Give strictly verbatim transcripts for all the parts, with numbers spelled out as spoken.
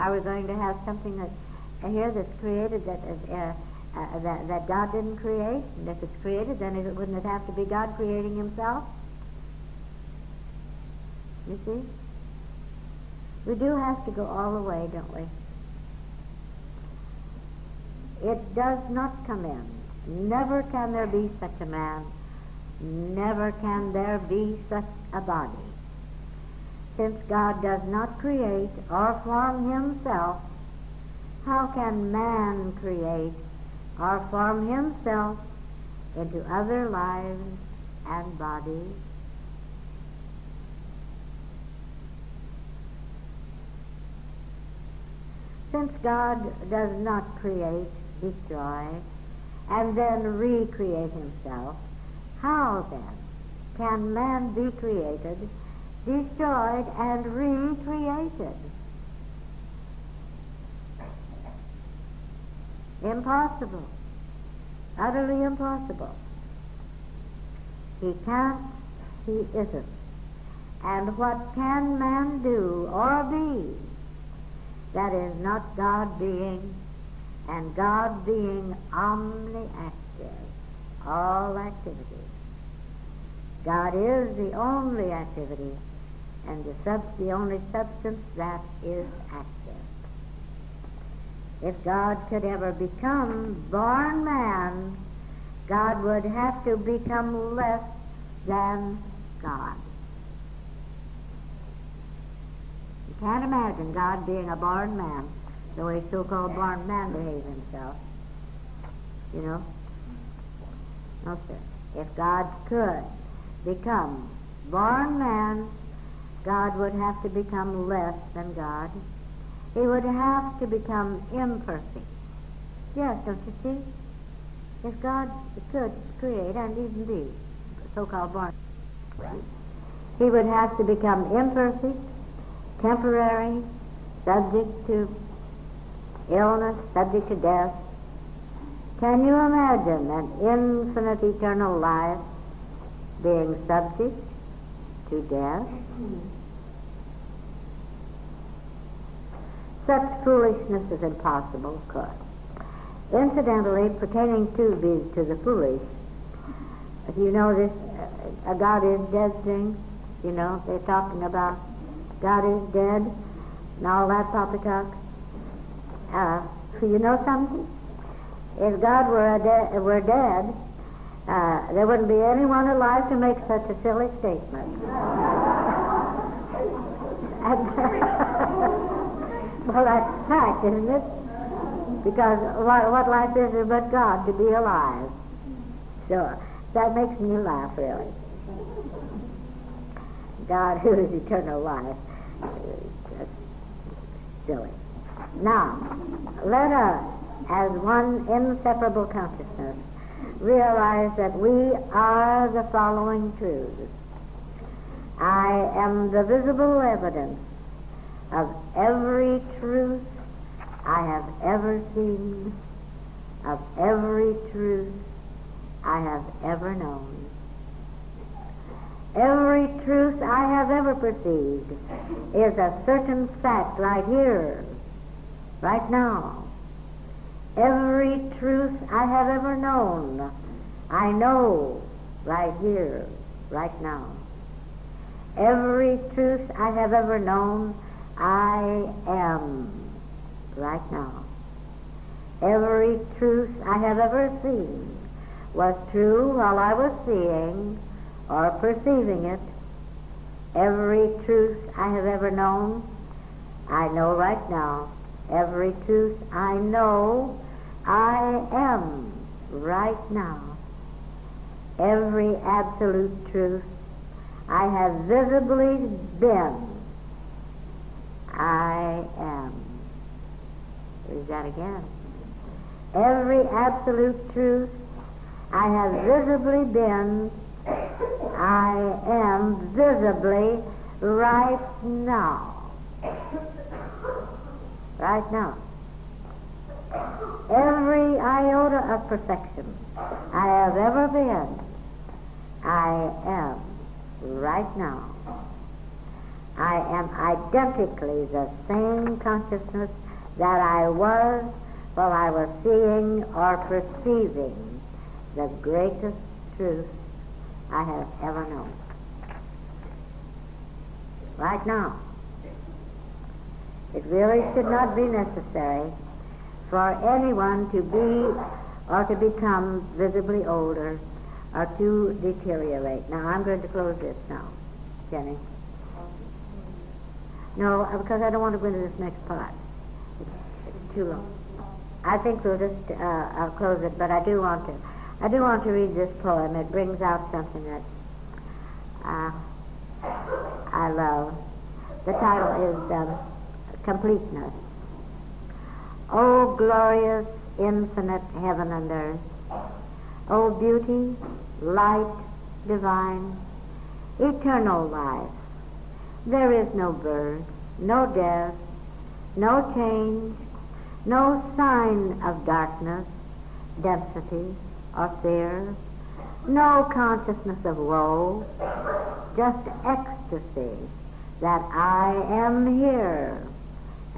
Are we going to have something that's here that's created that is, uh, uh, that, that God didn't create? And if it's created, then it, wouldn't it have to be God creating himself? You see? We do have to go all the way, don't we? It does not come in. Never can there be such a man. Never can there be such a body. Since God does not create or form himself, how can man create or form himself into other lives and bodies? Since God does not create, destroy, and then recreate himself, how then can man be created, destroyed, and recreated? Impossible. Utterly impossible. He can't, he isn't. And what can man do or be that is not God being, and God being omniactive, all activities? God is the only activity, and the, sub the only substance that is active. If God could ever become born man, God would have to become less than God. You can't imagine God being a born man, the way so-called born man behaves himself. You know? No, sir. If God could become born man, God would have to become less than God. He would have to become imperfect. Yes, don't you see? If God could create and even be so-called born, right, he would have to become imperfect, temporary, subject to illness, subject to death. Can you imagine an infinite eternal life being subject to death? Such foolishness is impossible, of course. Incidentally, pertaining to be to the foolish, you know this, uh, a God is dead thing, you know, they're talking about God is dead and all that poppycock. Uh, you know something? If God were, a de were dead, uh, there wouldn't be anyone alive to make such a silly statement. and, Well, that's fact, isn't it? Because what, what life is there but God to be alive? So that makes me laugh, really. God, who is eternal life, just silly. Now, let us, as one inseparable consciousness, realize that we are the following truths. I am the visible evidence of every truth I have ever seen, of every truth I have ever known. Every truth I have ever perceived is a certain fact right here, right now. Every truth I have ever known, I know right here, right now. Every truth I have ever known, I am right now. Every truth I have ever seen was true while I was seeing or perceiving it. Every truth I have ever known, I know right now. Every truth I know, I am right now. Every absolute truth I have visibly been, I am. Here's that again. Every absolute truth I have visibly been, I am visibly right now. Right now. Every iota of perfection I have ever been, I am right now. I am identically the same consciousness that I was while I was seeing or perceiving the greatest truth I have ever known. Right now. It really should not be necessary for anyone to be or to become visibly older or to deteriorate. Now, I'm going to close this now, Jenny. No, because I don't want to go into this next part. It's too long. I think we'll just, uh, I'll close it, but I do want to. I do want to read this poem. It brings out something that uh, I love. The title is um, Completeness. O glorious, infinite heaven and earth, O beauty, light, divine, eternal life, there is no birth, no death, no change, no sign of darkness, density, or fear, no consciousness of woe, just ecstasy that I am here,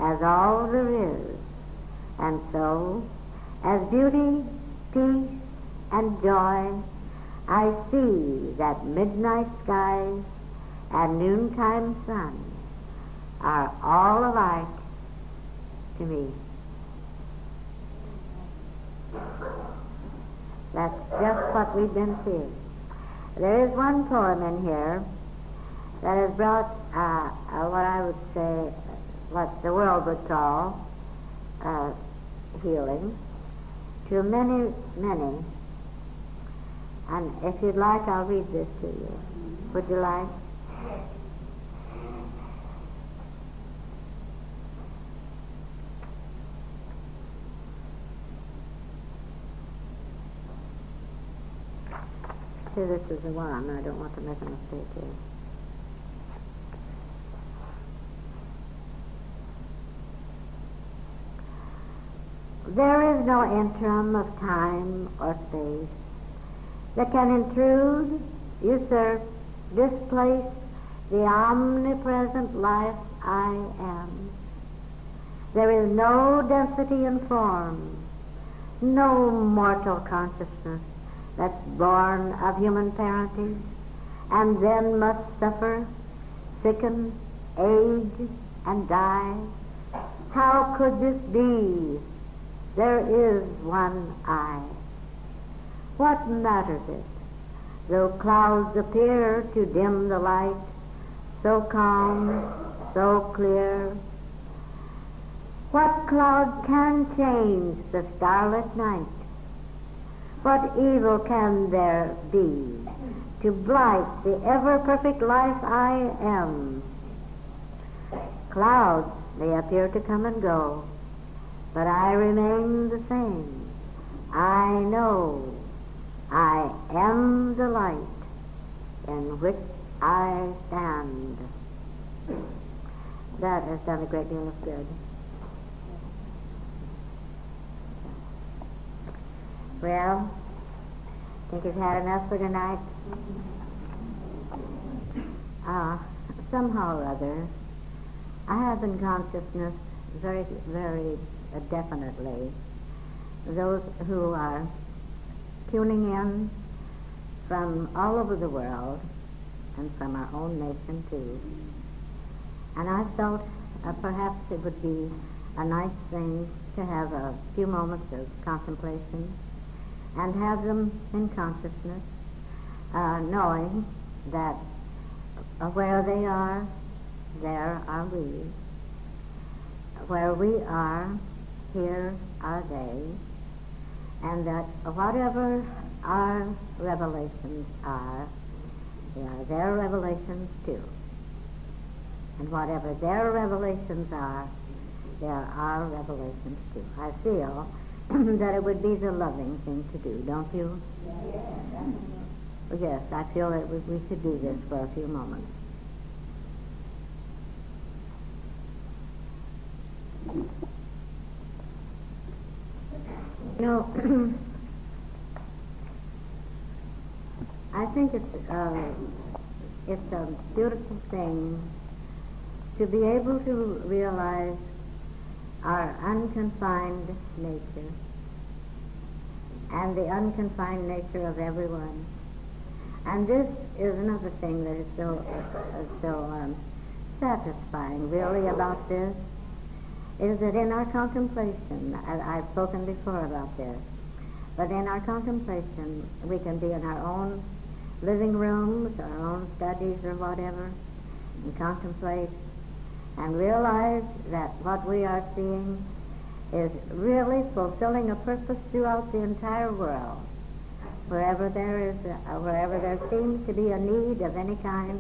as all there is, and so, as beauty, peace, and joy, I see that midnight skies and noontime sun are all alike to me. That's just what we've been seeing. There is one poem in here that has brought uh, uh, what I would say, what the world would call uh, healing, to many, many. And if you'd like, I'll read this to you. Would you like? See, this is the one. I don't want to make a mistake here. There is no interim of time or space that can intrude, usurp, displace the omnipresent life I am. There is no density in form, no mortal consciousness that's born of human parentage and then must suffer, sicken, age, and die. How could this be? There is one I. What matters it? Though clouds appear to dim the light, so calm, so clear. What cloud can change the starlit night? What evil can there be to blight the ever-perfect life I am? Clouds, they appear to come and go, but I remain the same. I know I am the light in which I stand. That has done a great deal of good. Well, I think you've had enough for tonight. Uh, somehow or other, I have in consciousness very, very definitely those who are tuning in from all over the world and from our own nation too. And I felt uh, perhaps it would be a nice thing to have a few moments of contemplation and have them in consciousness, uh, knowing that where they are, there are we. Where we are, here are they. And that whatever our revelations are, they are their revelations too. And whatever their revelations are, they are our revelations too. I feel that it would be the loving thing to do, don't you? Yes, yes, I feel that we should do this for a few moments. You know, I think it's uh, it's a beautiful thing to be able to realize our unconfined nature and the unconfined nature of everyone. And this is another thing that is so, uh, so um, satisfying, really, about this, is that in our contemplation, I, I've spoken before about this, but in our contemplation, we can be in our own living rooms, our own studies or whatever, and contemplate and realize that what we are seeing is really fulfilling a purpose throughout the entire world. Wherever there is, uh, wherever there seems to be a need of any kind,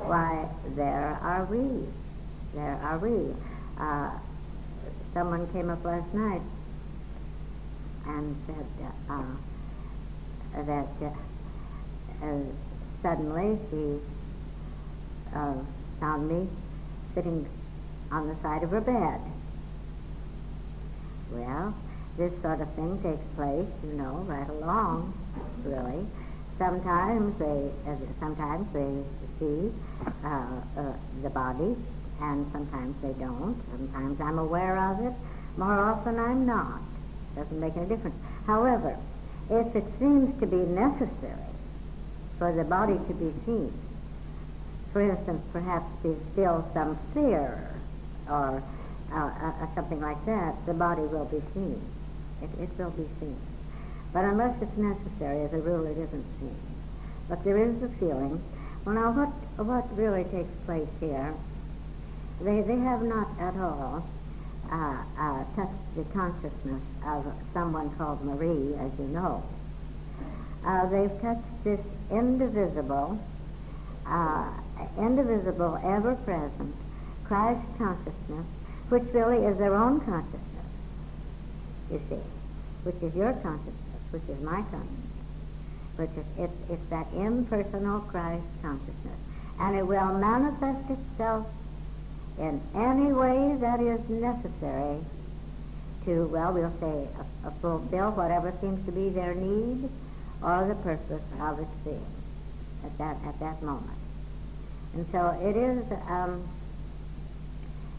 why, there are we. There are we. Uh, someone came up last night and said uh, uh, that uh, uh, suddenly she uh, found me sitting on the side of her bed. Well, this sort of thing takes place, you know, right along, really. Sometimes they, uh, sometimes they see uh, uh, the body, and sometimes they don't. Sometimes I'm aware of it. More often I'm not. Doesn't make any difference. However, if it seems to be necessary for the body to be seen, for instance, perhaps there's still some fear or uh, uh, something like that, the body will be seen. It, it will be seen. But unless it's necessary, as a rule, it isn't seen. But there is the feeling. Well, now, what, what really takes place here, they, they have not at all uh, uh, touched the consciousness of someone called Marie, as you know. Uh, they've touched this indivisible, uh, indivisible, ever-present Christ consciousness, which really is their own consciousness, you see, which is your consciousness, which is my consciousness, which is, it, it's that impersonal Christ consciousness. And it will manifest itself in any way that is necessary to, well, we'll say, a, a fulfill whatever seems to be their need or the purpose of its being at that, at that moment. And so it is, um,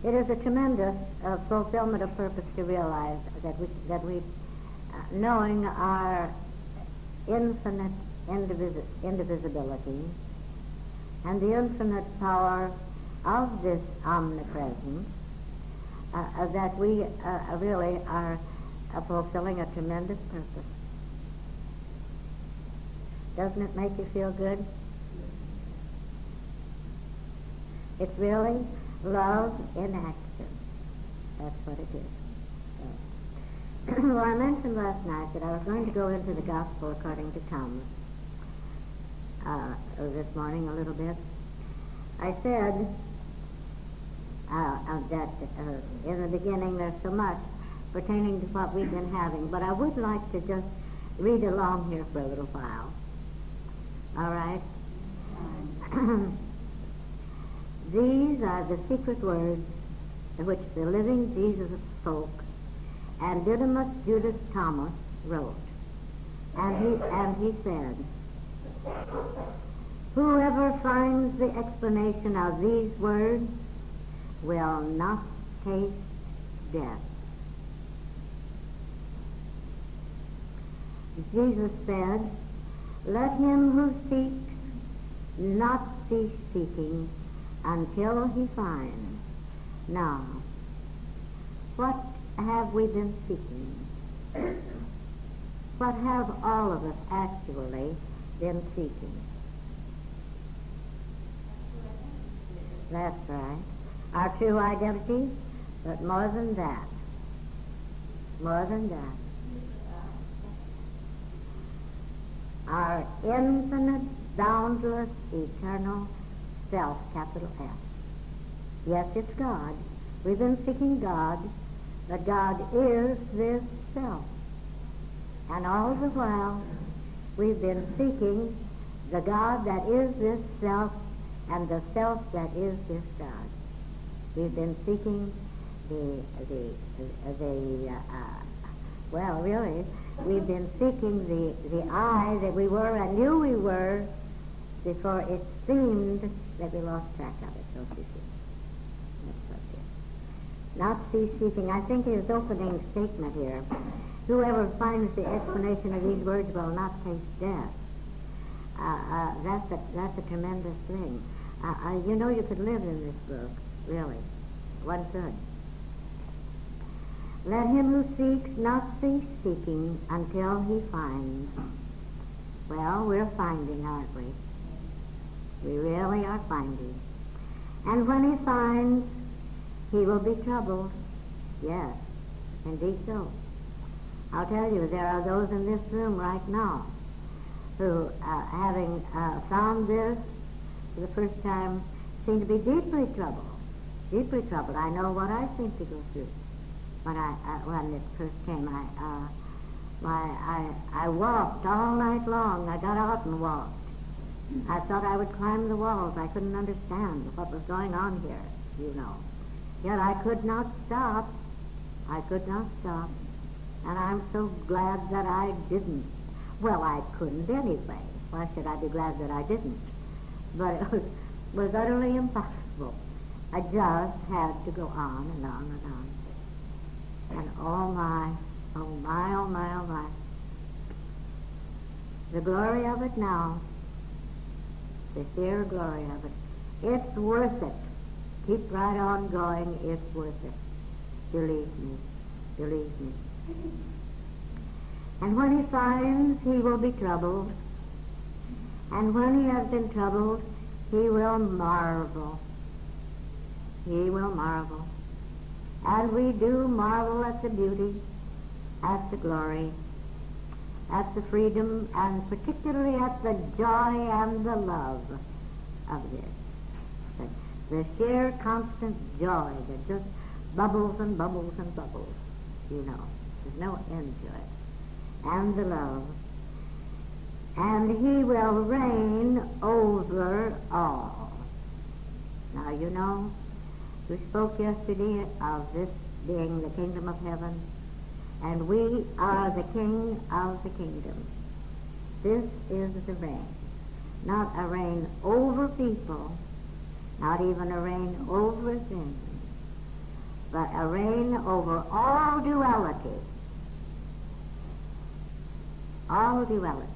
it is a tremendous uh, fulfillment of purpose to realize that we, that we uh, knowing our infinite indivis indivisibility and the infinite power of this omnipresence, uh, uh, that we uh, really are uh, fulfilling a tremendous purpose. Doesn't it make you feel good? It's really love in action. That's what it is. So. Well, I mentioned last night that I was going to go into the Gospel according to Thomas uh, this morning a little bit. I said uh, that uh, in the beginning there's so much pertaining to what we've been having, but I would like to just read along here for a little while. All right? These are the secret words which the living Jesus spoke, and Didymus Judas Thomas wrote. And he, and he said, "Whoever finds the explanation of these words will not taste death." Jesus said, "Let him who seeks not cease seeking until he finds." Now, what have we been seeking? What have all of us actually been seeking? That's right. Our true identity, but more than that. More than that. Our infinite, boundless, eternal self, capital S. Yes, it's God. We've been seeking God, but God is this self. And all the while, we've been seeking the God that is this self, and the self that is this God. We've been seeking the, the, the, uh, uh, well, really, we've been seeking the, the I that we were and knew we were before it seemed that we lost track of it, don't you see? Not cease-seeking, I think, is his opening statement here. Whoever finds the explanation of these words will not taste death. Uh, uh, that's, a, that's a tremendous thing. Uh, uh, you know, you could live in this book, really. One could. Let him who seeks not cease seeking until he finds. Well, we're finding, aren't we? We really are finding. And when he finds, he will be troubled. Yes, indeed so. I'll tell you, there are those in this room right now who, uh, having uh, found this for the first time, seem to be deeply troubled. Deeply troubled. I know what I seem to go through. When I, I when it first came, I uh, my I I walked all night long. I got out and walked. I thought I would climb the walls. I couldn't understand what was going on here, you know. Yet I could not stop. I could not stop. And I'm so glad that I didn't. Well, I couldn't anyway. Why should I be glad that I didn't? But it was, was utterly impossible. I just had to go on and on and on. And oh my, oh my, oh my, oh my. The glory of it now, the sheer glory of it, it's worth it. Keep right on going, it's worth it. Believe me, believe me. And when he finds, he will be troubled. And when he has been troubled, he will marvel. He will marvel. And we do marvel at the beauty, at the glory, at the freedom, and particularly at the joy and the love of this. The sheer constant joy that just bubbles and bubbles and bubbles, you know. There's no end to it. And the love. And he will reign over all. Now, you know, we spoke yesterday of this being the kingdom of heaven, and we are the king of the kingdom. This is the reign. Not a reign over people, not even a reign over things, but a reign over all duality. All duality.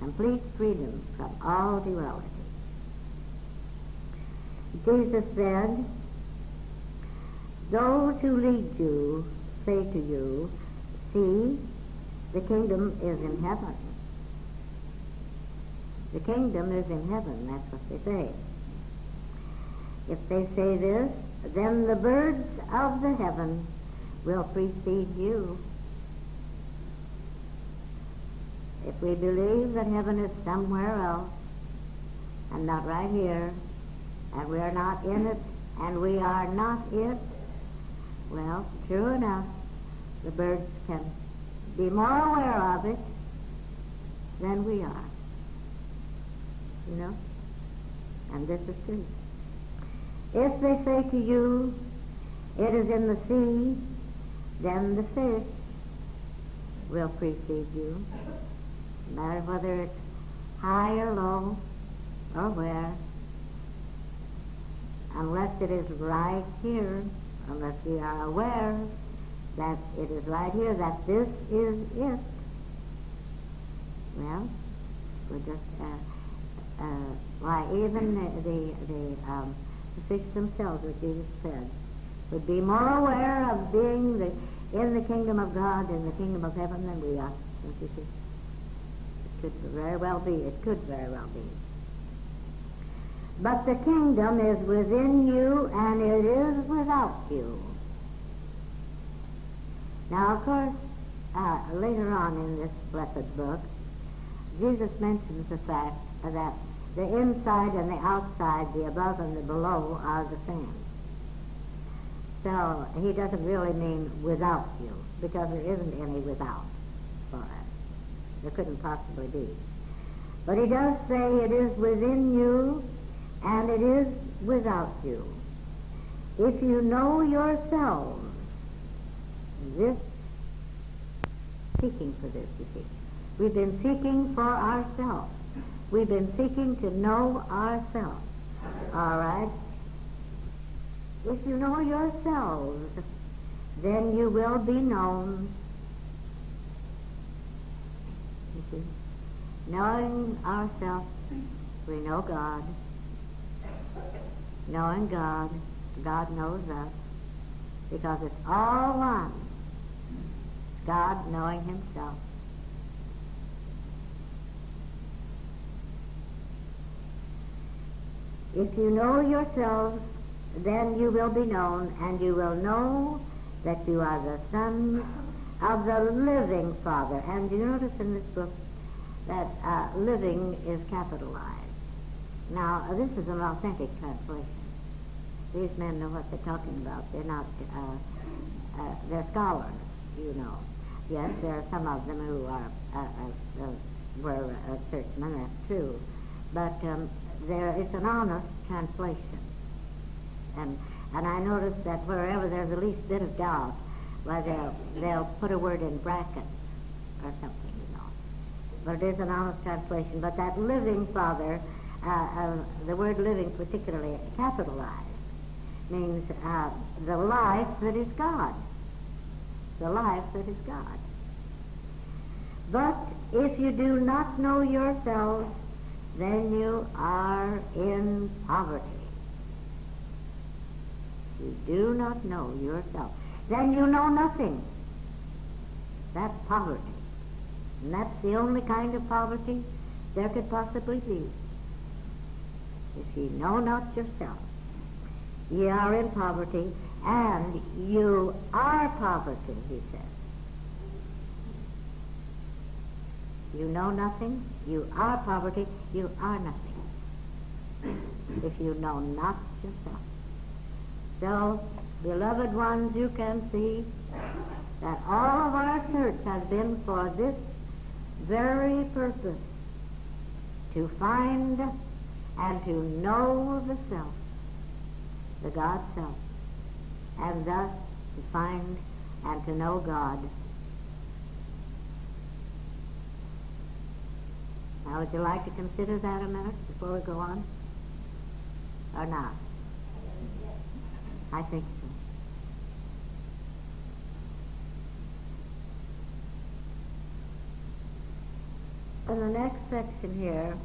Complete freedom from all duality. Jesus said, those who lead you say to you, see, the kingdom is in heaven. The kingdom is in heaven, that's what they say. If they say this, then the birds of the heaven will precede you. If we believe that heaven is somewhere else and not right here, and we are not in it, and we are not it, well, true enough, the birds can be more aware of it than we are, you know? And this is true. If they say to you, it is in the sea, then the fish will precede you, no matter whether it's high or low or where, unless it is right here, unless we are aware that it is right here, that this is it. Well, we're just, uh, uh, why, even the, the, the, um, the fish themselves, as Jesus said, would be more aware of being the, in the kingdom of God, in the kingdom of heaven, than we are. Don't you see? It could very well be. It could very well be. But the kingdom is within you, and it is without you. Now, of course, uh, later on in this blessed book, Jesus mentions the fact that the inside and the outside, the above and the below, are the same. So he doesn't really mean without you, because there isn't any without for us. There couldn't possibly be. But he does say it is within you, and it is without you. If you know yourselves, this, seeking for this, you see. We've been seeking for ourselves. We've been seeking to know ourselves, all right? If you know yourselves, then you will be known. You see, knowing ourselves, we know God. Knowing God, God knows us, because it's all one. God knowing himself. If you know yourselves, then you will be known, and you will know that you are the sons of the living Father. And do you notice in this book that uh, living is capitalized? Now, this is an authentic translation. These men know what they're talking about. They're not, uh, uh, they're scholars, you know. Yes, there are some of them who are, uh, uh, uh, were uh, churchmen, that's true. But um, there is an honest translation. And, and I noticed that wherever there's the least bit of doubt, well, they'll, they'll put a word in brackets or something, you know. But it is an honest translation. But that living Father, uh, uh, the word living particularly capitalized, means uh, the life that is God. The life that is God. But if you do not know yourselves, then you are in poverty. You do not know yourself, then you know nothing. That's poverty. And that's the only kind of poverty there could possibly be. If you know not yourself, ye are in poverty, and you are poverty, he says. You know nothing, you are poverty, you are nothing. If you know not yourself. So, beloved ones, you can see that all of our church has been for this very purpose, to find and to know the self, the God self, and thus to find and to know God. Now, would you like to consider that a minute before we go on, or not? I think so. In the next section here,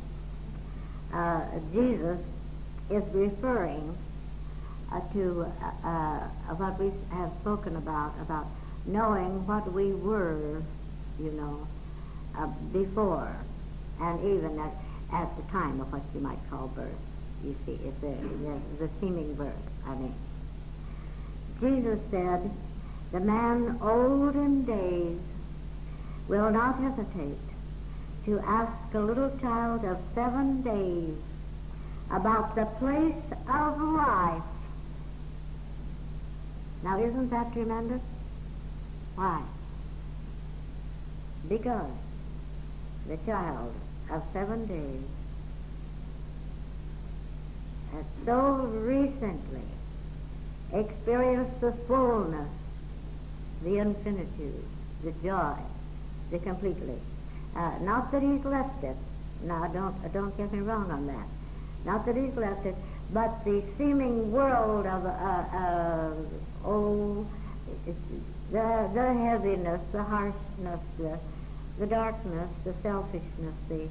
uh, Jesus is referring uh, to uh, uh, what we have spoken about, about knowing what we were, you know, uh, before, and even at, at the time of what you might call birth, you see, it's the, the, the seeming birth, I mean. Jesus said, the man old in days will not hesitate to ask a little child of seven days about the place of life. Now, isn't that tremendous? Why? Because the child of seven days has so recently experience the fullness, the infinitude, the joy, the completely. Uh, not that he's left it. Now, don't, don't get me wrong on that. Not that he's left it, but the seeming world of, uh, uh, oh, the, the heaviness, the harshness, the, the darkness, the selfishness, the,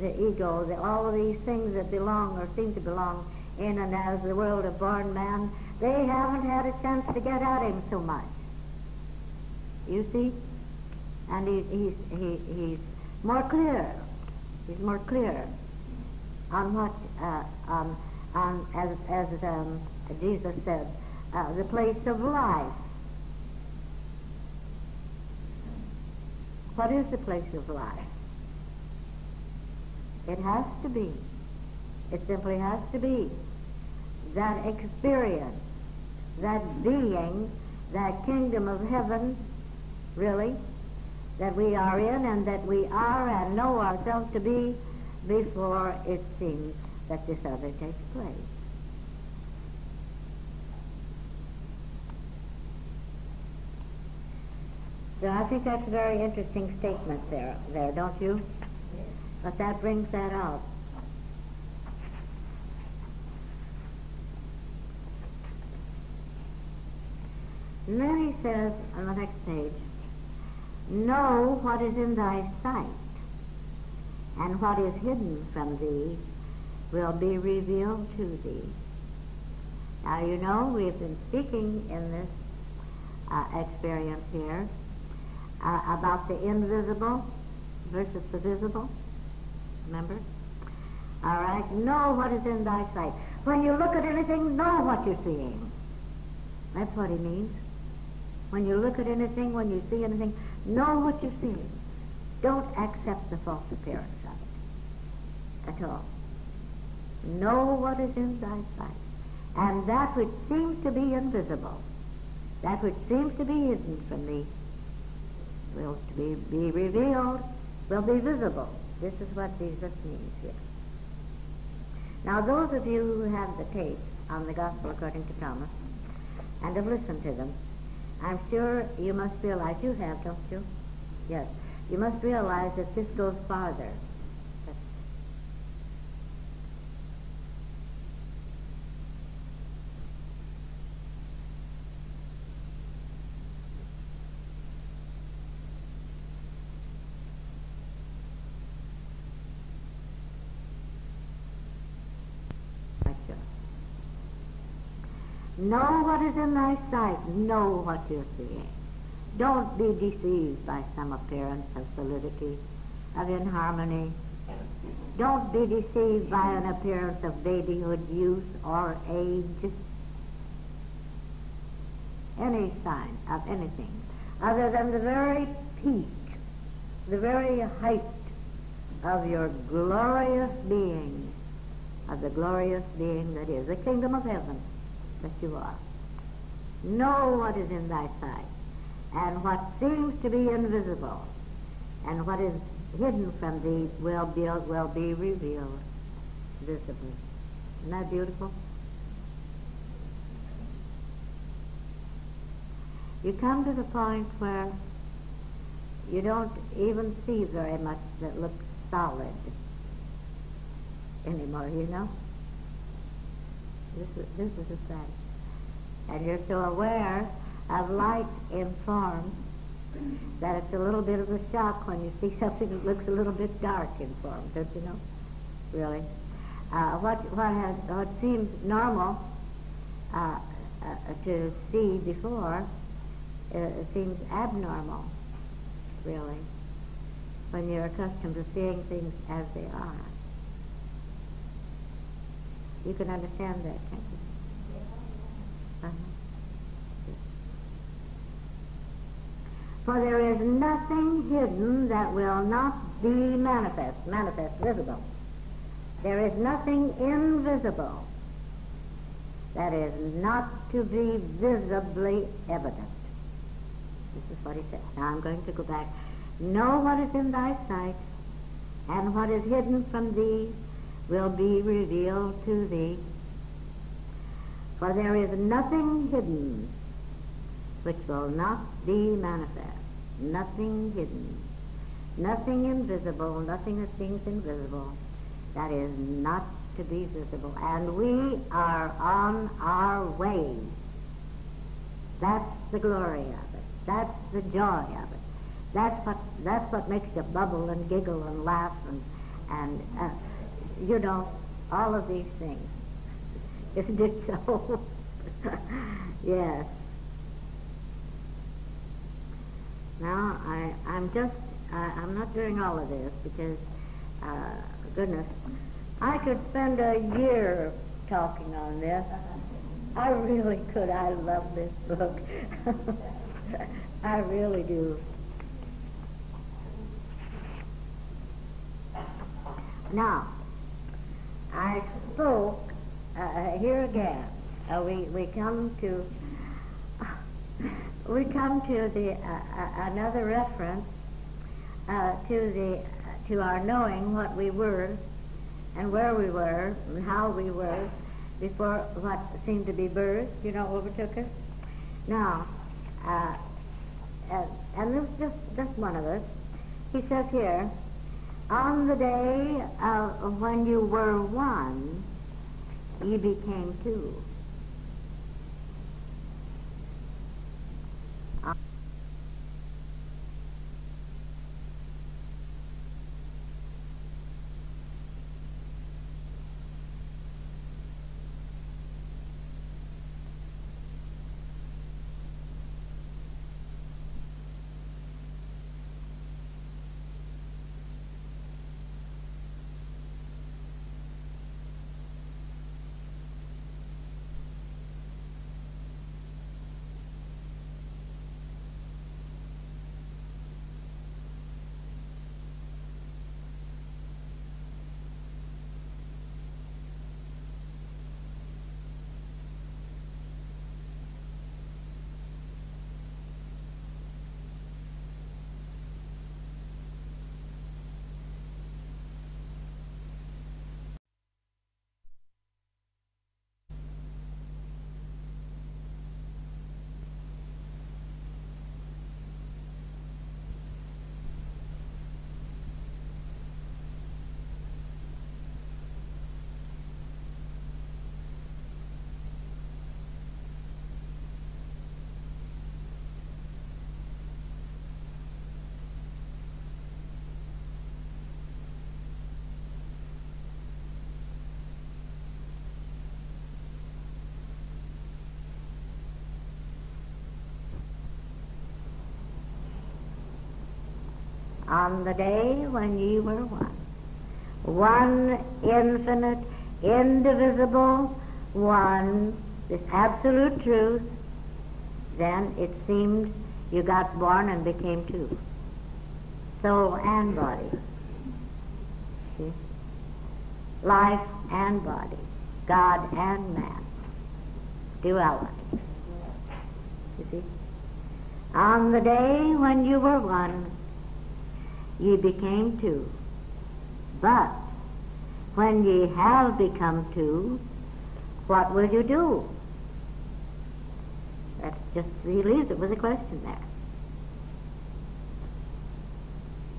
the ego, the, all of these things that belong or seem to belong in and as the world of born man, they haven't had a chance to get at him so much, you see? And he, he's, he, he's more clear. He's more clear on what, uh, on, on, as, as um, Jesus said, uh, the place of life. What is the place of life? It has to be. It simply has to be that experience, that being, that kingdom of heaven, really, that we are in and that we are and know ourselves to be before it seems that this other takes place. So I think that's a very interesting statement there, there, don't you? Yes. But that brings that out. Mary says on the next page, "Know what is in thy sight, and what is hidden from thee will be revealed to thee." Now, you know, we've been speaking in this uh, experience here uh, about the invisible versus the visible. Remember? All right, know what is in thy sight. When you look at anything, know what you're seeing. That's what he means. When you look at anything, when you see anything, know what you're seeing. Don't accept the false appearance of it at all. Know what is in thy sight. And that which seems to be invisible, that which seems to be hidden from thee, will be, be revealed, will be visible. This is what Jesus means here. Now, those of you who have the tapes on the Gospel according to Thomas and have listened to them, I'm sure you must realize, you have, don't you? Yes. You must realize that this goes farther. Know what is in thy sight. Know what you're seeing. Don't be deceived by some appearance of solidity, of inharmony. Don't be deceived by an appearance of babyhood, youth, or age. Any sign of anything other than the very peak, the very height of your glorious being, of the glorious being that is the kingdom of heaven that you are. Know what is in thy sight, and what seems to be invisible, and what is hidden from thee will be, will be revealed visibly. Isn't that beautiful? You come to the point where you don't even see very much that looks solid anymore, you know? This is, this is a fact. And you're so aware of light in form that it's a little bit of a shock when you see something that looks a little bit dark in form, don't you know? Really. Uh, what, what, has, what seems normal uh, uh, to see before uh, seems abnormal, really, when you're accustomed to seeing things as they are. You can understand that, can't you? Uh-huh. For there is nothing hidden that will not be manifest, manifest, visible. There is nothing invisible that is not to be visibly evident. This is what he says. Now I'm going to go back. Know what is in thy sight, and what is hidden from thee will be revealed to thee. For there is nothing hidden which will not be manifest, nothing hidden, nothing invisible, nothing that seems invisible, that is not to be visible. And we are on our way. That's the glory of it. That's the joy of it. That's what, that's what makes you bubble and giggle and laugh and, and uh, you know, all of these things. Isn't it so? Yes. Now, I, I'm just, uh, I'm not doing all of this because, uh, goodness, I could spend a year talking on this. I really could. I love this book. I really do. Now, I spoke, uh, here again, uh, we, we come to, we come to the, uh, uh, another reference uh, to, the, to our knowing what we were and where we were and how we were before what seemed to be birth, you know, overtook us. Now, uh, uh, and this is just, just one of us. He says here, on the day uh, when you were one, you became two. on the day when ye were one. One infinite, indivisible, one, this absolute truth. Then it seemed you got born and became two, soul and body. See? Life and body, God and man, duality. You see? On the day when you were one, ye became two. But when ye have become two, what will you do? That's just, he leaves it with a question there.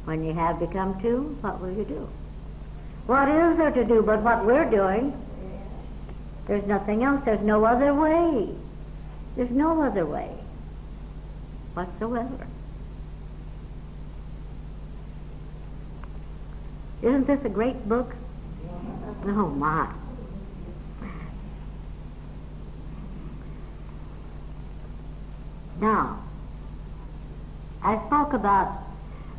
When you have become two, what will you do? What is there to do but what we're doing? There's nothing else. There's no other way. There's no other way whatsoever. Isn't this a great book? Oh, my. Now, I spoke about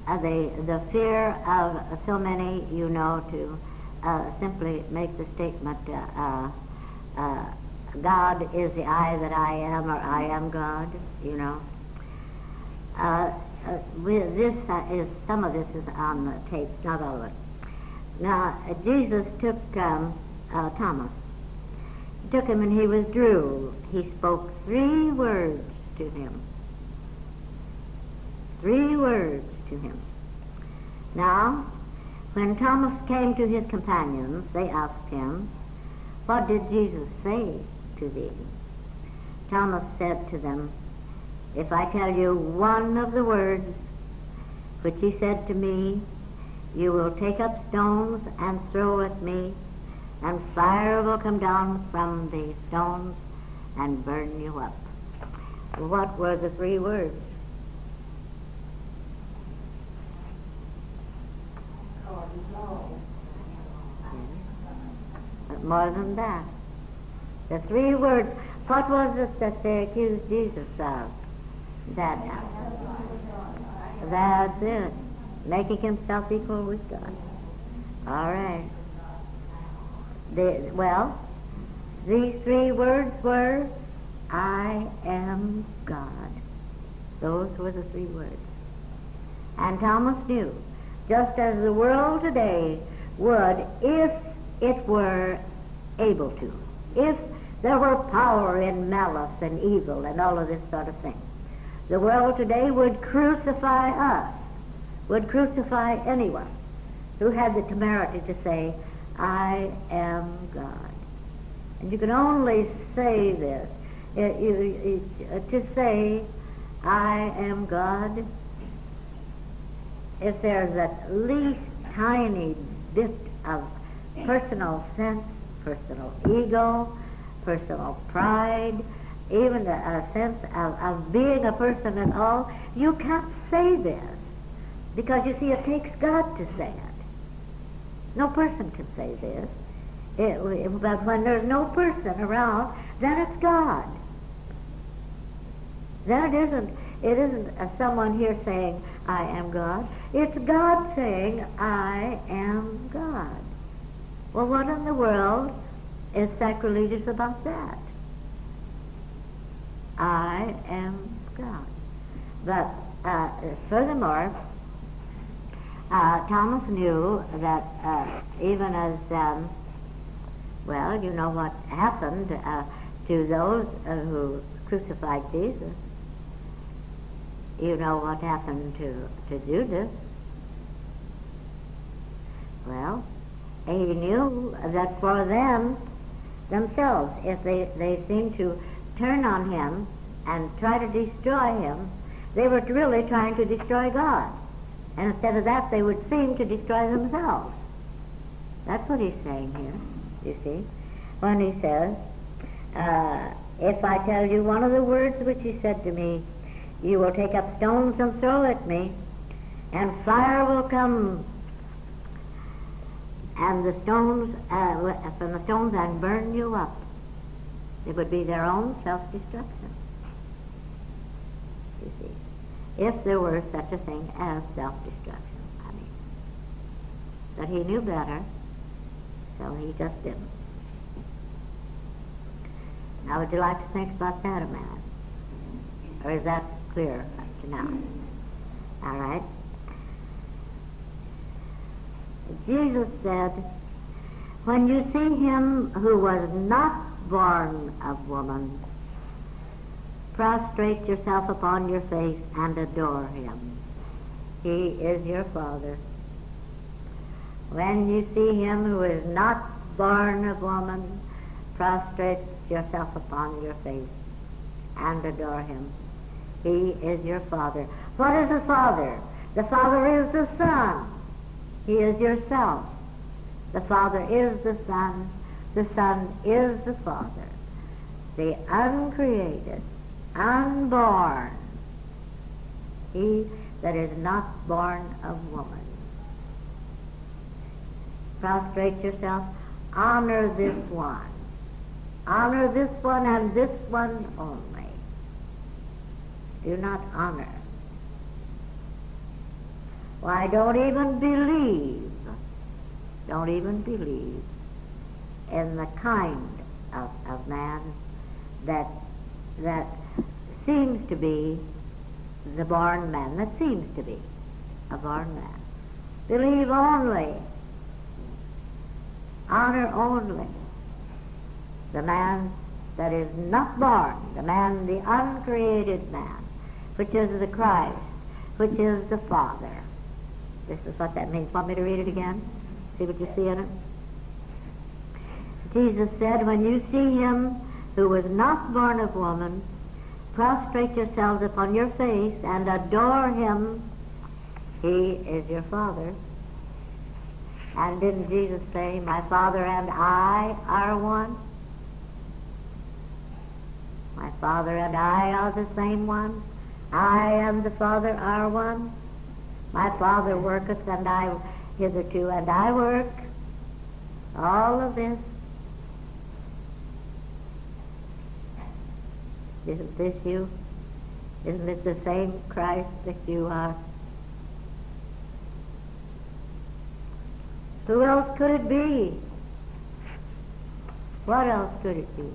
uh, the, the fear of uh, so many, you know, to uh, simply make the statement, uh, uh, uh, God is the I that I am, or I am God, you know. Uh, uh, this uh, is, some of this is on the tapes, not all of it. Now, uh, Jesus took um, uh, Thomas, he took him and he withdrew. He spoke three words to him. Three words to him. Now, when Thomas came to his companions, they asked him, "What did Jesus say to thee?" Thomas said to them, "If I tell you one of the words which he said to me, you will take up stones and throw at me, and fire will come down from the stones and burn you up." What were the three words? But more than that, the three words. What was it that they accused Jesus of? That, that's it. Making himself equal with God. All right. The, well, these three words were, I am God. Those were the three words. And Thomas knew, just as the world today would if it were able to, if there were power in malice and evil and all of this sort of thing, the world today would crucify us, would crucify anyone who had the temerity to say, I am God. And you can only say this. Uh, you, uh, to say, I am God, if there's at least tiny bit of personal sense, personal ego, personal pride, even a, a sense of, of being a person at all, you can't say this. Because, you see, it takes God to say it. No person can say this. It, but when there's no person around, then it's God. Then it isn't, it isn't uh, someone here saying, I am God. It's God saying, I am God. Well, what in the world is sacrilegious about that? I am God. But uh, furthermore, uh, Thomas knew that uh, even as, um, well, you know what happened uh, to those uh, who crucified Jesus. You know what happened to, to Judas. Well, he knew that for them, themselves, if they, they seemed to turn on him and try to destroy him, they were really trying to destroy God. And instead of that, they would seem to destroy themselves. That's what he's saying here, you see, when he says, uh, if I tell you one of the words which he said to me, you will take up stones and throw at me, and fire will come, and the stones, uh, from the stones and burn you up. It would be their own self-destruction, you see, if there were such a thing as self-destruction. but he knew better, so he just didn't. Now, would you like to think about that a minute? Or is that clear up to now? All right. Jesus said, when you see him who was not born of woman, prostrate yourself upon your face and adore him. He is your Father. When you see him who is not born of woman, prostrate yourself upon your face and adore him. He is your Father. What is a Father? The Father is the Son. He is yourself. The Father is the Son. The Son is the Father. The uncreated, unborn, he that is not born of woman. Prostrate yourself. Honor this one. Honor this one and this one only. Do not honor. Why, don't even believe, don't even believe in the kind of, of man that, that seems to be the born man, that seems to be a born man. Believe only, honor only the man that is not born, the man, the uncreated man, which is the Christ, which is the Father. This is what that means. Want me to read it again? See what you see in it? Jesus said, when you see him who was not born of woman, prostrate yourselves upon your face and adore him. He is your Father. And didn't Jesus say, my Father and I are one? My Father and I are the same one. I and the Father are one. My Father worketh, and I hitherto, and I work. All of this. Isn't this you? Isn't it the same Christ that you are? Who else could it be? What else could it be?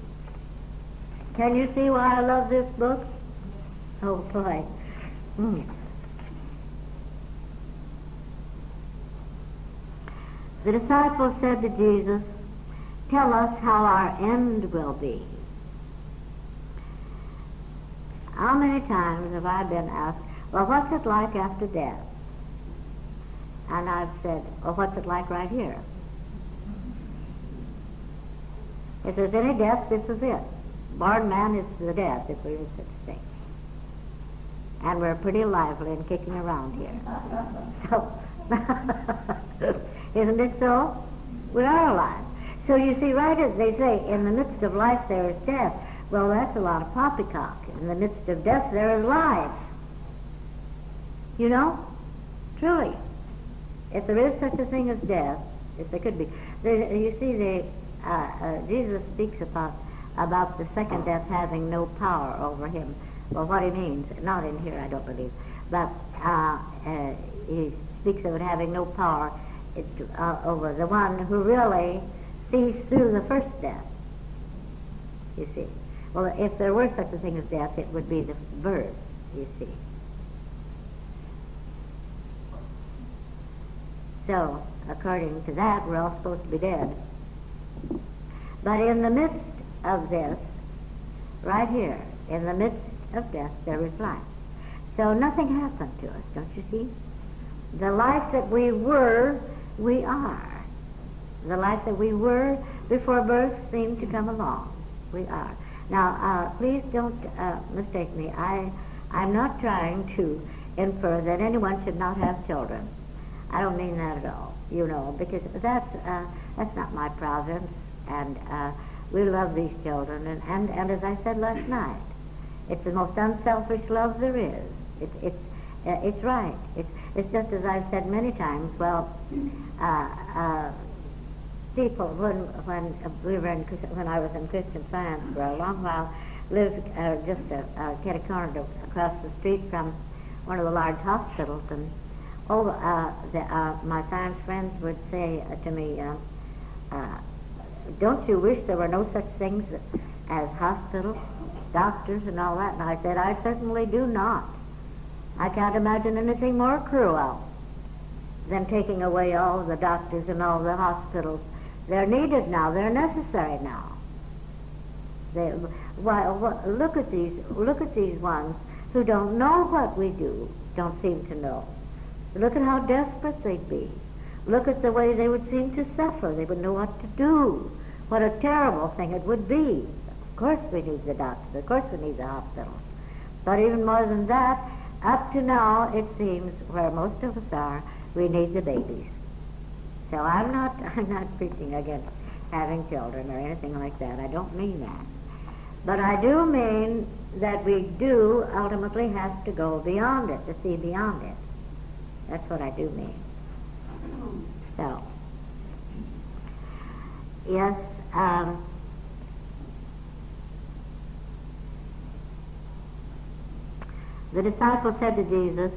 Can you see why I love this book? Oh, boy. Mm. The disciples said to Jesus, tell us how our end will be. How many times have I been asked, well, what's it like after death? And I've said, well, what's it like right here? If there's any death, this is it. Born man is the death, if we were such a thing. And we're pretty lively and kicking around here. So... Isn't it so? We are alive. So you see, right as they say, in the midst of life there is death. Well, that's a lot of poppycock. In the midst of death there is life. You know? Truly. If there is such a thing as death, if there could be. There, you see, they, uh, uh, Jesus speaks about, about the second death having no power over him. Well, what he means, not in here, I don't believe, but uh, uh, he speaks of it having no power It, uh, over the one who really sees through the first death, you see. Well, if there were such a thing as death, it would be the birth, you see. So, according to that, we're all supposed to be dead. But in the midst of this, right here, in the midst of death, there is life. So nothing happened to us, don't you see? The life that we were, we are. The life that we were before birth seemed to come along. We are. Now, uh, please don't uh, mistake me. I, I'm not trying to infer that anyone should not have children. I don't mean that at all, you know, because that's, uh, that's not my province. And uh, we love these children. And, and, and as I said last night, it's the most unselfish love there is. It, it's, uh, it's right. It's, it's just as I've said many times, well, Uh, uh, people, when when we were in, when I was in Christian Science for a long while, lived uh, just a, a catty corner across the street from one of the large hospitals, and Oh, uh, the, uh, my science friends would say uh, to me, uh, uh, don't you wish there were no such things as hospitals, doctors, and all that? And I said, I certainly do not. I can't imagine anything more cruel than taking away all the doctors and all the hospitals. They're needed now. They're necessary now. They, why, what, look at these, look at these ones who don't know what we do, don't seem to know. Look at how desperate they'd be. Look at the way they would seem to suffer. They wouldn't know what to do. What a terrible thing it would be. Of course we need the doctors. Of course we need the hospitals. But even more than that, up to now, it seems, where most of us are, we need the babies. So I'm not, I'm not preaching against having children or anything like that. I don't mean that. But I do mean that we do ultimately have to go beyond it, to see beyond it. That's what I do mean. So, yes, um, the disciples said to Jesus,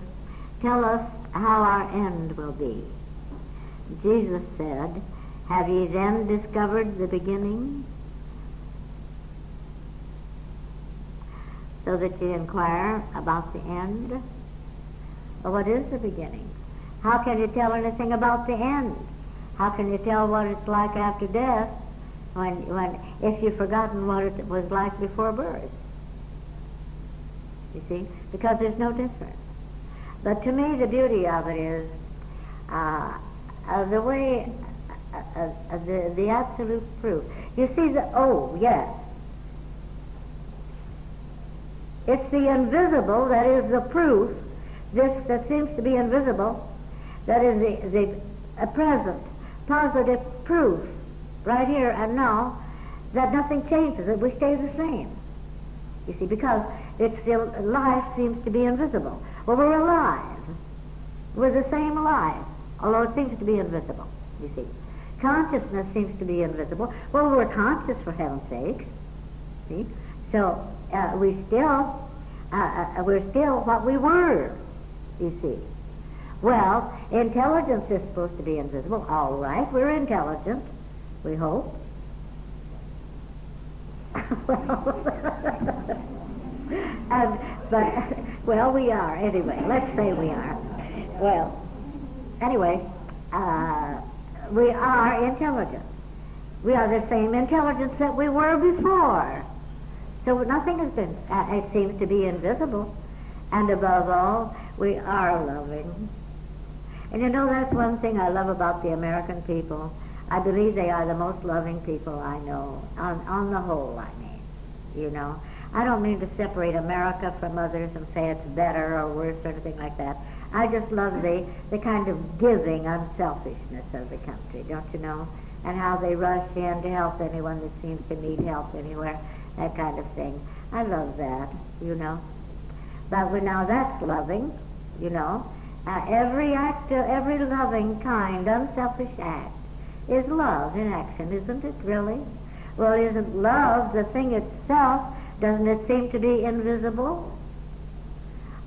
"Tell us how our end will be." Jesus said, "Have ye then discovered the beginning?" So that you inquire about the end. But what is the beginning? How can you tell anything about the end? How can you tell what it's like after death when, when if you've forgotten what it was like before birth? You see? Because there's no difference. But to me, the beauty of it is uh, uh, the way, uh, uh, uh, the, the absolute proof. You see the, oh, yes. It's the invisible that is the proof. This that seems to be invisible, that is the, the uh, present, positive proof, right here and now, that nothing changes, that we stay the same. You see, because it's still, life seems to be invisible. Well, we're alive. We're the same alive, although it seems to be invisible, you see. Consciousness seems to be invisible. Well, we're conscious, for heaven's sake, see. So, uh, we still, uh, uh, we're still what we were. You see. Well, intelligence is supposed to be invisible. All right, we're intelligent, we hope. well, and, but, well, we are, anyway. Let's say we are. Well, anyway, uh, we are intelligent. We are the same intelligence that we were before. So nothing has been, uh, it seems to be invisible. And above all, we are loving. And you know, that's one thing I love about the American people. I believe they are the most loving people I know, on, on the whole, I mean, you know. I don't mean to separate America from others and say it's better or worse or anything like that. I just love the, the kind of giving unselfishness of the country, don't you know? And how they rush in to help anyone that seems to need help anywhere, that kind of thing. I love that, you know. But well, now that's loving, you know. Uh, every act, uh, every loving, kind, unselfish act is love in action, isn't it, really? Well, isn't love the thing itself? Doesn't it seem to be invisible?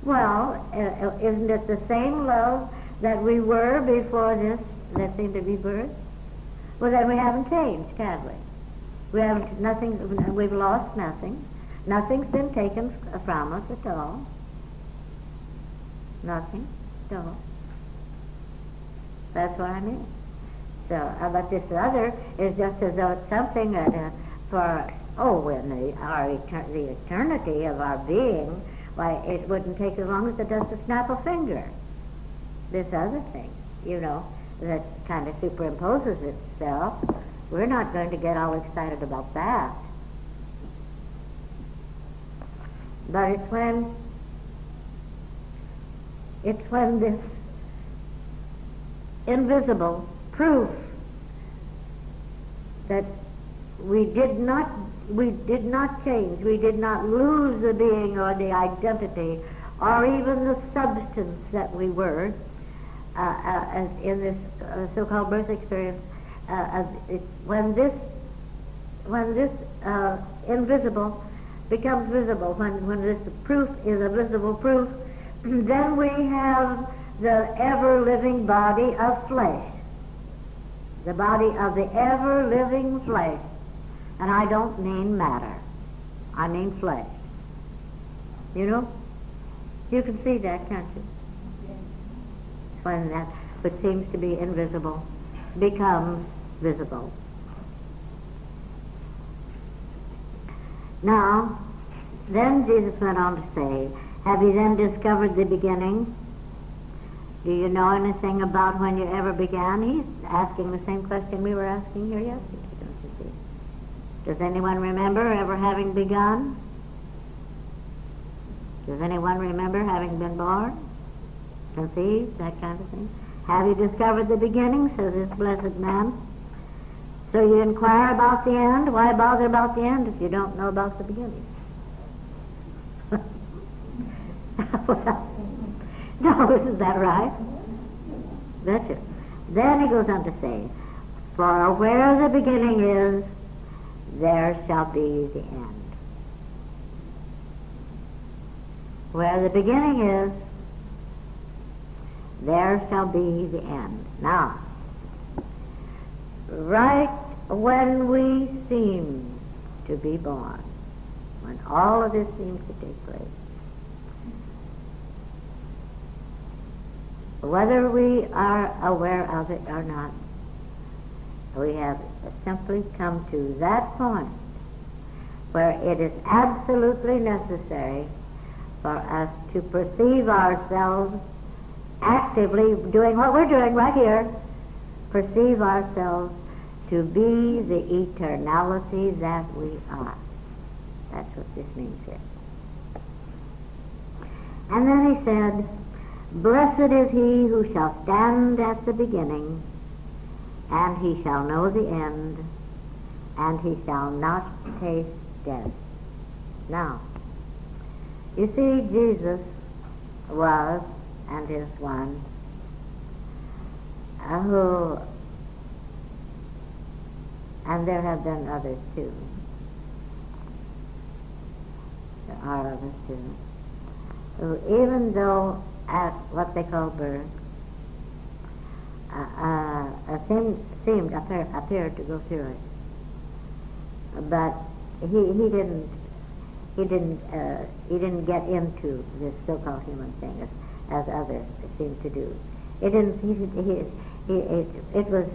Well, uh, isn't it the same love that we were before this, that seemed to be birth? Well, then we haven't changed, have we? We haven't, nothing, we've lost nothing. Nothing's been taken from us at all. Nothing. No. That's what I mean. So, uh, but this other is just as though it's something that uh, for, oh, when the, our etern the eternity of our being, why, it wouldn't take as long as it does to snap a finger. This other thing, you know, that kind of superimposes itself, we're not going to get all excited about that. But it's when, it's when this invisible proof that we did not, we did not change, we did not lose the being or the identity or even the substance that we were uh, uh, in this uh, so-called birth experience. Uh, it's when this, when this uh, invisible becomes visible, when, when this proof is a visible proof, then we have the ever-living body of flesh, the body of the ever-living flesh. And I don't mean matter. I mean flesh. You know? You can see that, can't you? When that which seems to be invisible becomes visible. Now, then Jesus went on to say, have you then discovered the beginning? Do you know anything about when you ever began? He's asking the same question we were asking here yesterday, don't you see? Does anyone remember ever having begun? Does anyone remember having been born? Conceived? That kind of thing. Have you discovered the beginning, says this blessed man? So you inquire about the end? Why bother about the end if you don't know about the beginning? Well, no, isn't that right? That's it. Then he goes on to say, for where the beginning is, there shall be the end. Where the beginning is, there shall be the end. Now, right when we seem to be born, when all of this seems to take place, whether we are aware of it or not, we have simply come to that point where it is absolutely necessary for us to perceive ourselves actively doing what we're doing right here, perceive ourselves to be the eternality that we are. That's what this means here. And then he said, blessed is he who shall stand at the beginning, and he shall know the end, and he shall not taste death. Now, you see, Jesus was and is one uh, who, and there have been others too. There are others too, who even though at what they call birth, uh, uh, a thing seemed, appear, appeared to go through it. But he, he didn't, he didn't, uh, he didn't get into this so-called human thing as, as others seem to do. It didn't, he, he, he, it, it was,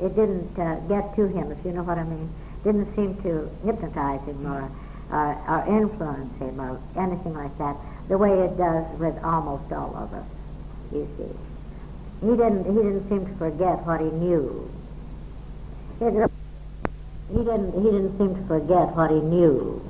it didn't uh, get to him, if you know what I mean. Didn't seem to hypnotize him or, or, or influence him or anything like that, the way it does with almost all of us, you see. He didn't, he didn't seem to forget what he knew. It, he, didn't, he didn't seem to forget what he knew.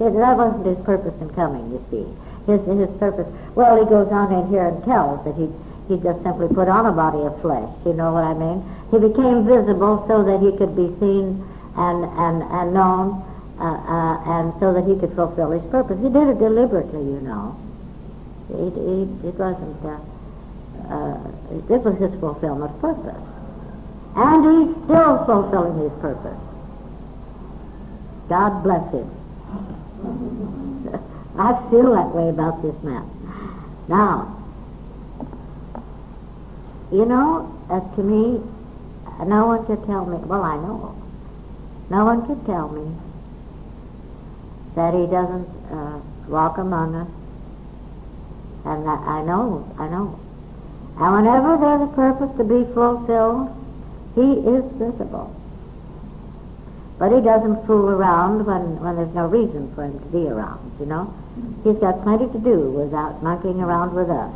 It, that wasn't his purpose in coming, you see. His, his purpose, well, he goes on in here and tells that he, he just simply put on a body of flesh, you know what I mean? He became visible so that he could be seen and, and, and known, Uh, uh, and so that he could fulfill his purpose. He did it deliberately, you know. It, it, it wasn't, uh, uh, it was his fulfillment purpose. And he's still fulfilling his purpose. God bless him. I feel that way about this man. Now, you know, uh, to me, no one could tell me, well, I know, no one could tell me that he doesn't uh, walk among us. And that I know, I know. And whenever there's a purpose to be fulfilled, he is visible. But he doesn't fool around when, when there's no reason for him to be around, you know. He's got plenty to do without monkeying around with us.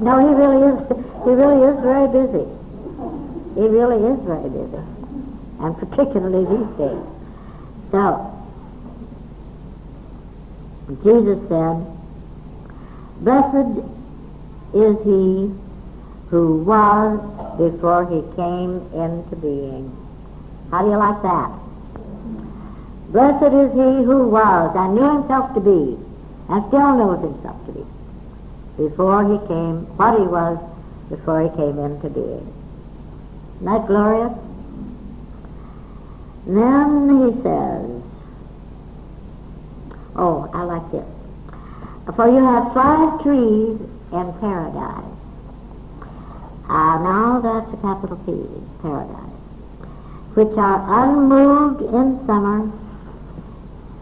No, he really is, he really is very busy. He really is very busy. And particularly these days. So, Jesus said, blessed is he who was before he came into being. How do you like that? Blessed is he who was and knew himself to be, and still knows himself to be, before he came, what he was before he came into being. Isn't that glorious? Then he says, oh, I like this. For you have five trees in paradise. Uh, now that's a capital P, paradise, which are unmoved in summer,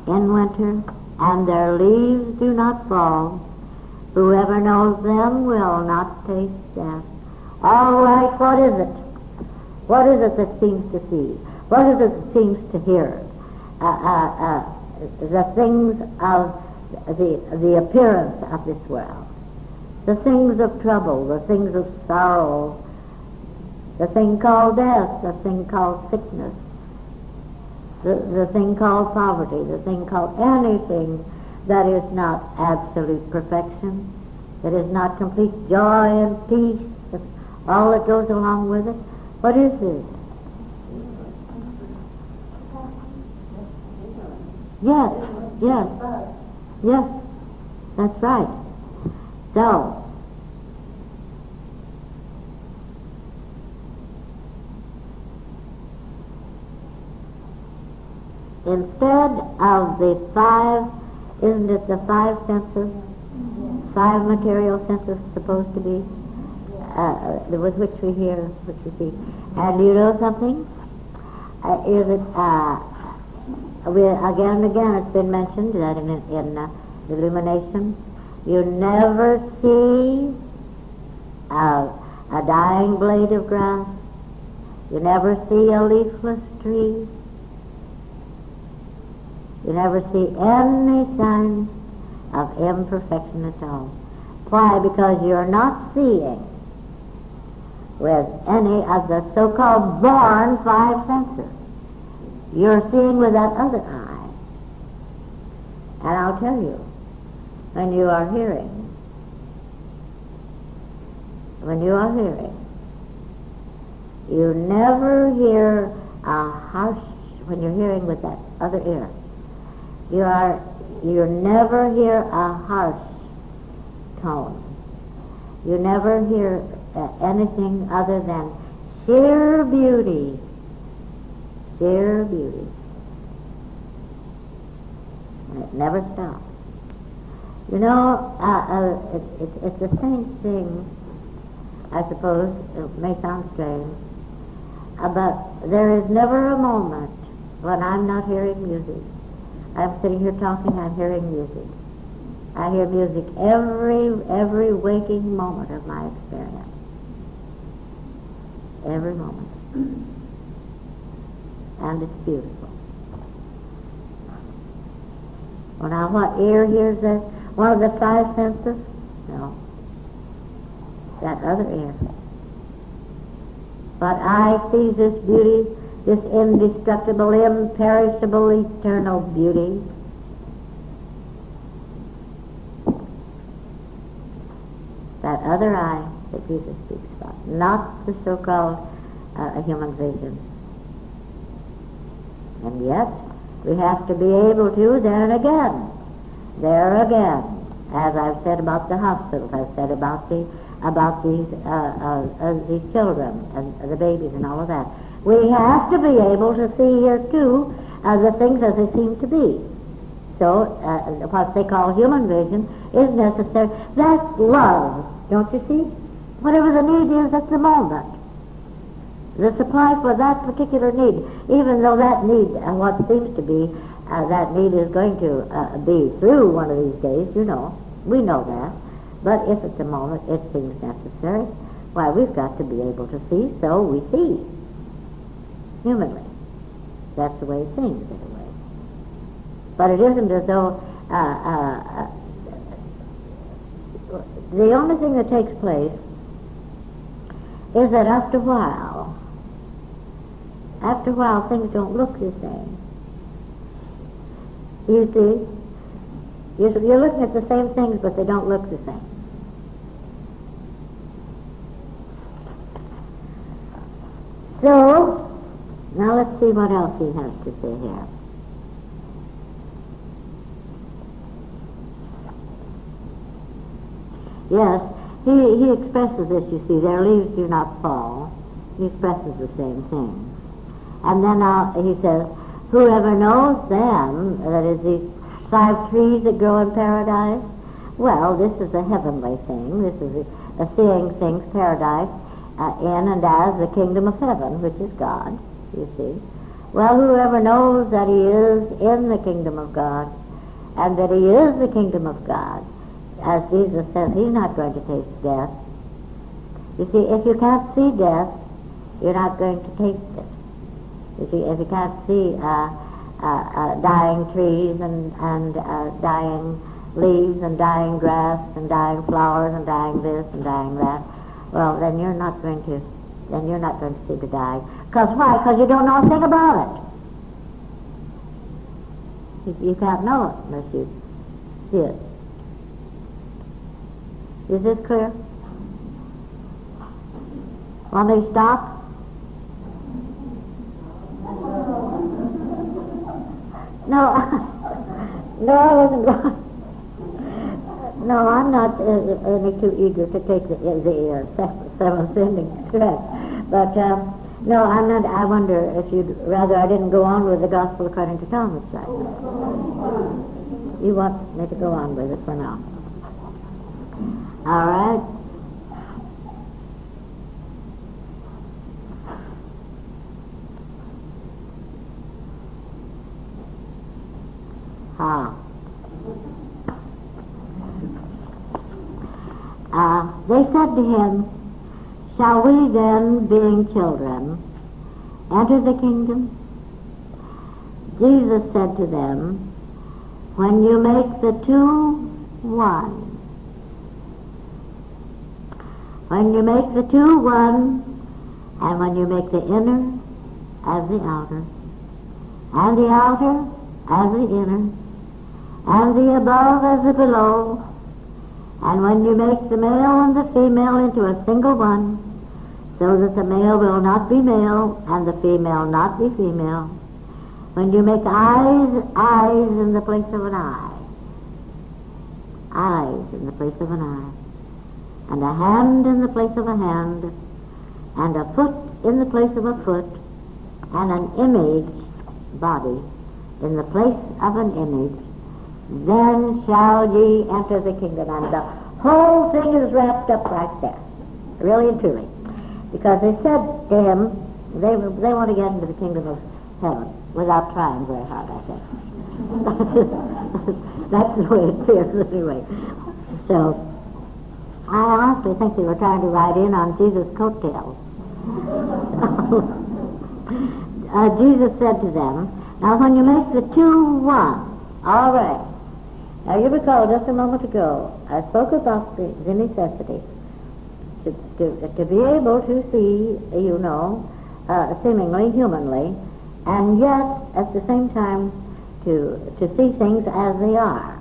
in winter, and their leaves do not fall. Whoever knows them will not taste death. All right, what is it? What is it that seems to see? What is it that seems to hear? Uh, uh, uh, the things of the, the appearance of this world, the things of trouble, the things of sorrow, the thing called death, the thing called sickness, the, the thing called poverty, the thing called anything that is not absolute perfection, that is not complete joy and peace, all that goes along with it. What is this? Yes, yes, yes, that's right. So, instead of the five, isn't it the five senses, five material senses supposed to be, uh, with which we hear, which we see? And you know something? Uh, is it, uh, we, again and again it's been mentioned that in, in uh, illumination, you never see a, a dying blade of grass. You never see a leafless tree. You never see any sign of imperfection at all. Why? Because you're not seeing with any of the so-called born five senses. You're seeing with that other eye. And I'll tell you, when you are hearing, when you are hearing, you never hear a harsh, when you're hearing with that other ear, you are, you never hear a harsh tone. You never hear uh, anything other than sheer beauty, sheer beauty. And it never stops. You know, uh, uh, it, it, it's the same thing, I suppose, it may sound strange, uh, but there is never a moment when I'm not hearing music. I'm sitting here talking, I'm hearing music. I hear music every, every waking moment of my experience. Every moment. And it's beautiful. Well, now what ear hears that? One of the five senses? No. That other ear. But I see this beauty, this indestructible, imperishable, eternal beauty. That other eye that Jesus speaks about. Not the so-called uh, human vision. And yet, we have to be able to then again. There again, as I've said about the hospitals, I've said about the about these uh, uh, uh, these children and the babies and all of that. We have to be able to see here too uh, the things as they seem to be. So uh, what they call human vision is necessary. That's love, don't you see? Whatever the need is at the moment, the supply for that particular need, even though that need, uh, what seems to be, Uh, that need is going to uh, be through one of these days, you know. We know that. But if at the moment it seems necessary, why, we've got to be able to see, so we see. Humanly. That's the way things get away. But it isn't as though... Uh, uh, uh, the only thing that takes place is that after a while, after a while things don't look the same. You see, you're looking at the same things, but they don't look the same. So, now let's see what else he has to say here. Yes, he, he expresses this, you see, their leaves do not fall. He expresses the same thing. And then now he says, whoever knows them, that is these five trees that grow in paradise, well, this is a heavenly thing. This is a, a seeing things, paradise, uh, in and as the kingdom of heaven, which is God, you see. Well, whoever knows that he is in the kingdom of God, and that he is the kingdom of God, as Jesus says, he's not going to taste death. You see, if you can't see death, you're not going to taste it. You see, if you can't see uh, uh, uh, dying trees and, and uh, dying leaves and dying grass and dying flowers and dying this and dying that, well, then you're not going to, then you're not going to see the dying. Because why? Because you don't know a thing about it. You, you can't know it unless you see it. Is this clear? Want me to stop? No, no, I wasn't going. No, I'm not uh, any too eager to take the, the uh, seventh inning stretch. But um, no, I'm not. I wonder if you'd rather I didn't go on with the gospel according to Thomas, right? You want me to go on with it for now? All right. Ah. Uh, they said to him, "Shall we then, being children, enter the kingdom?" Jesus said to them, "When you make the two one, when you make the two one, and when you make the inner as the outer, and the outer as the inner, and the above as the below, and when you make the male and the female into a single one, so that the male will not be male, and the female not be female, when you make eyes, eyes in the place of an eye, eyes in the place of an eye, and a hand in the place of a hand, and a foot in the place of a foot, and an image, body, in the place of an image, then shall ye enter the kingdom." And the whole thing is wrapped up right there, really and truly. Because they said to him, they, they want to get into the kingdom of heaven without trying very hard, I think. That's the way it feels anyway. So, I honestly think they were trying to ride in on Jesus' coattails. uh, Jesus said to them, "Now when you make the two one," all right. Now, you recall just a moment ago, I spoke about the, the necessity to, to, to be able to see, you know, uh, seemingly humanly, and yet, at the same time, to, to see things as they are.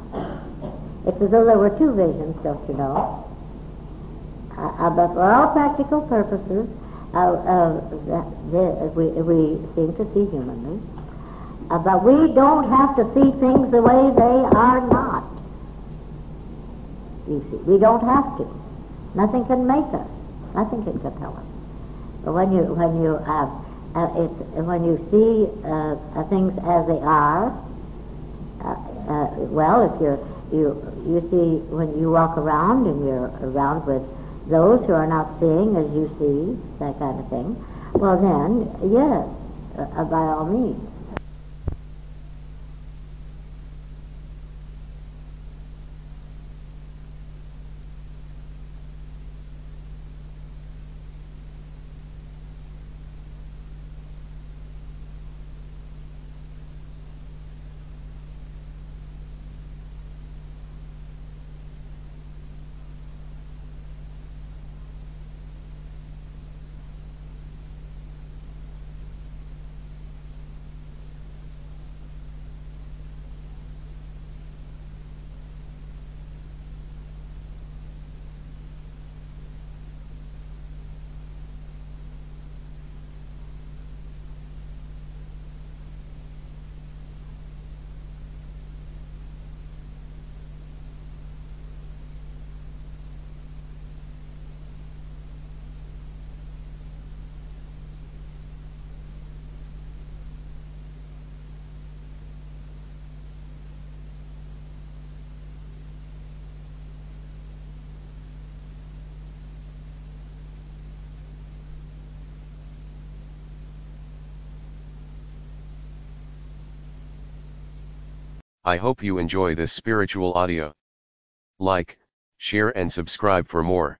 It's as though there were two visions, don't you know? Uh, but for all practical purposes, uh, uh, the, we, we seem to see humanly. Uh, but we don't have to see things the way they are not. You see, we don't have to. Nothing can make us. Nothing can compel us. But when you when you uh, uh, it, when you see uh, uh, things as they are, uh, uh, well, if you're you you see when you walk around and you're around with those who are not seeing as you see, that kind of thing, well then, yes, uh, by all means. I hope you enjoy this spiritual audio. Like, share and subscribe for more.